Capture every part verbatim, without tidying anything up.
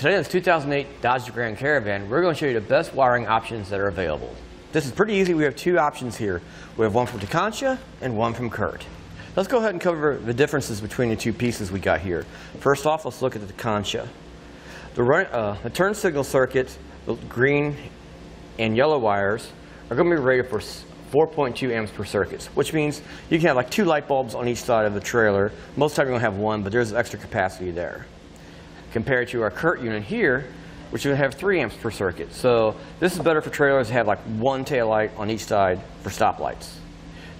Today on this two thousand eight Dodge Grand Caravan, we're going to show you the best wiring options that are available. This is pretty easy. We have two options here. We have one from Tekonsha and one from Curt. Let's go ahead and cover the differences between the two pieces we got here. First off, let's look at the Tekonsha. The, run, uh, the turn signal circuits, the green and yellow wires, are going to be rated for four point two amps per circuit, which means you can have like two light bulbs on each side of the trailer. Most of the time you're going to have one, but there's extra capacity there. Compared to our Curt unit here, which would have three amps per circuit. So this is better for trailers that have like one tail light on each side for stoplights.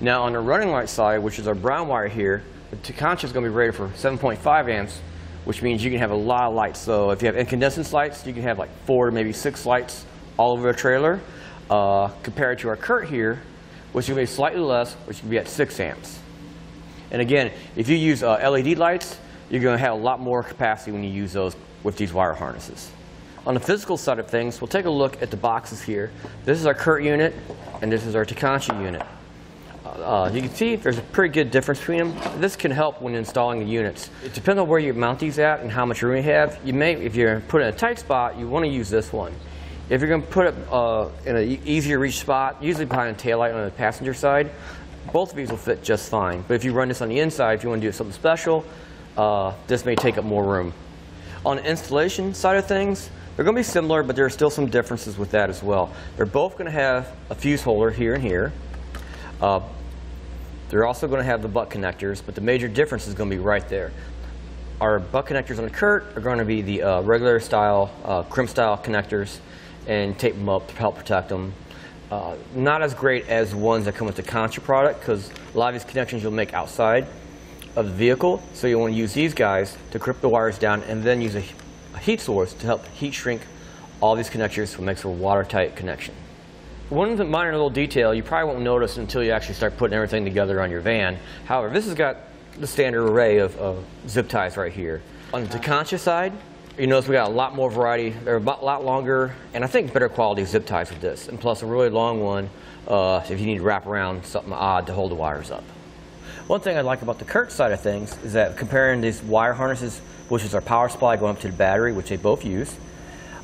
Now on the running light side, which is our brown wire here, the Tekonsha is going to be rated for seven point five amps, which means you can have a lot of lights. So if you have incandescent lights, you can have like four to maybe six lights all over a trailer. Uh, compared to our Curt here, which will be slightly less, which can be at six amps. And again, if you use uh, L E D lights, you're going to have a lot more capacity when you use those with these wire harnesses. On the physical side of things, we'll take a look at the boxes here. This is our Curt unit, and this is our Tekonsha unit. Uh, you can see there's a pretty good difference between them. This can help when installing the units. It depends on where you mount these at and how much room you have. You may, if you're put in a tight spot, you want to use this one. If you're going to put it uh, in an easier reach spot, usually behind a taillight on the passenger side, both of these will fit just fine. But if you run this on the inside, if you want to do something special, Uh, this may take up more room. On the installation side of things, they're going to be similar, but there are still some differences with that as well. They're both going to have a fuse holder here and here. Uh, they're also going to have the butt connectors, but the major difference is going to be right there. Our butt connectors on the Curt are going to be the uh, regular style, uh, crimp style connectors, and tape them up to help protect them. Uh, not as great as ones that come with the Tekonsha product, because a lot of these connections you'll make outside of the vehicle, so you want to use these guys to grip the wires down and then use a, a heat source to help heat shrink all these connectors, so it makes a watertight connection. One minor little detail you probably won't notice until you actually start putting everything together on your van. However, this has got the standard array of, of zip ties right here. On the Tekonsha side, you notice we got a lot more variety. They're a lot longer and I think better quality zip ties with this, and plus a really long one uh, if you need to wrap around something odd to hold the wires up. One thing I like about the Curt side of things is that comparing these wire harnesses, which is our power supply going up to the battery, which they both use,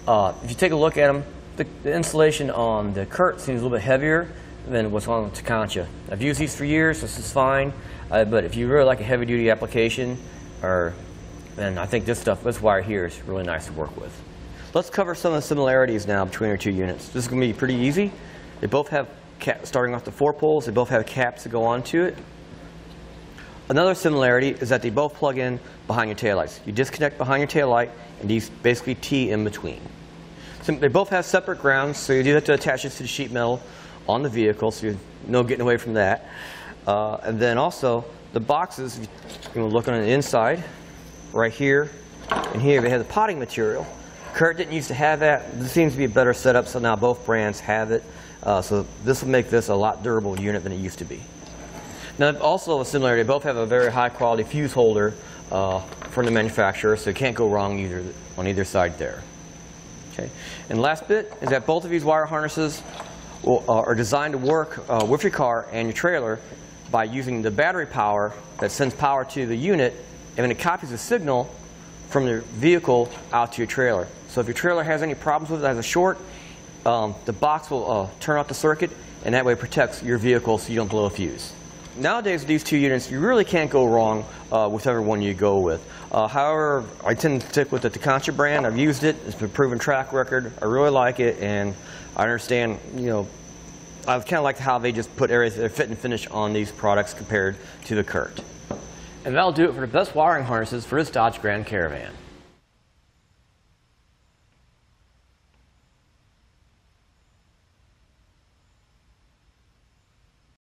uh, if you take a look at them, the, the insulation on the Curt seems a little bit heavier than what's on the Tekonsha. I've used these for years, so this is fine, uh, but if you really like a heavy-duty application, or, then I think this stuff, this wire here is really nice to work with. Let's cover some of the similarities now between our two units. This is going to be pretty easy. They both have, cap, starting off the four poles, they both have caps that go onto it. Another similarity is that they both plug in behind your taillights. You disconnect behind your taillight, and these basically tee in between. So they both have separate grounds, so you do have to attach this to the sheet metal on the vehicle, so you're no getting away from that. Uh, and then also, the boxes, you're going to look on the inside, right here, and here they have the potting material. Curt didn't used to have that. This seems to be a better setup, so now both brands have it. Uh, so this will make this a lot durable unit than it used to be. Now, also a similarity, they both have a very high-quality fuse holder uh, from the manufacturer, so you can't go wrong either on either side there. Okay. And last bit is that both of these wire harnesses will, uh, are designed to work uh, with your car and your trailer by using the battery power that sends power to the unit, and then it copies the signal from the vehicle out to your trailer. So if your trailer has any problems with it, has a short, um, the box will uh, turn off the circuit, and that way it protects your vehicle so you don't blow a fuse. Nowadays, with these two units, you really can't go wrong uh, whichever one you go with. Uh, however, I tend to stick with the Tekonsha brand. I've used it. It's been a proven track record. I really like it, and I understand, you know, I kind of like how they just put everything, their fit and finish on these products compared to the Curt. And that'll do it for the best wiring harnesses for this Dodge Grand Caravan.